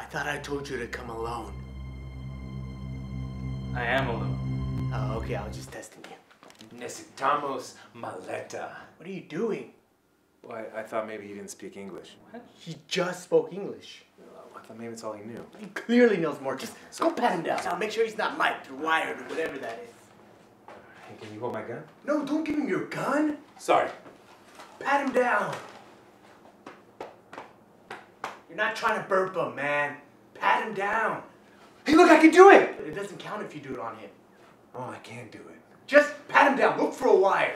I thought I told you to come alone. I am alone. Oh, okay, I was just testing you. Necesitamos maleta. What are you doing? Well, I thought maybe he didn't speak English. What? He just spoke English. I thought maybe it's all he knew. He clearly knows more. Just go pat him down. Now make sure he's not light or wired or whatever that is. Hey, can you hold my gun? No, don't give him your gun. Sorry. Pat him down. You're not trying to burp him, man. Pat him down. Hey, look, I can do it. It doesn't count if you do it on him. Oh, I can't do it. Just pat him down. Look for a wire.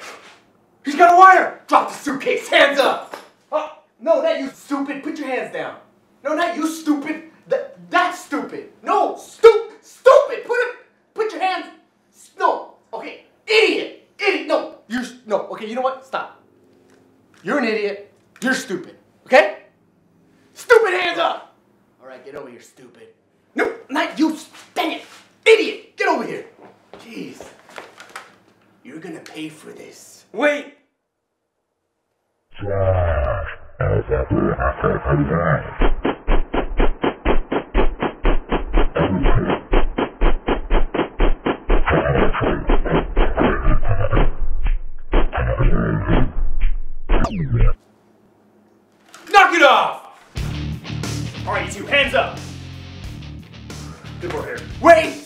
He's got a wire. Drop the suitcase. Hands up. Oh, no, not you, stupid. Put your hands down. No, not you, stupid. That's stupid. No, stupid. Put your hands. No. Okay, idiot. No, no. Okay, you know what? Stop. You're an idiot. You're stupid. Okay? Stupid, hands up. All right, get over here, stupid. No, not you. Dang it, idiot. Get over here. Jeez. You're gonna pay for this. Wait. Knock it off! All right, you two, hands up. Good work here. Wait!